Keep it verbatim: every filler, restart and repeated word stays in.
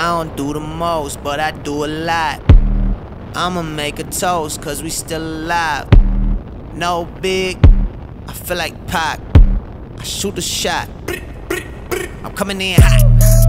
I don't do the most, but I do a lot. I'ma make a toast, cause we still alive. No big, I feel like Pac. I shoot a shot. I'm coming in hot.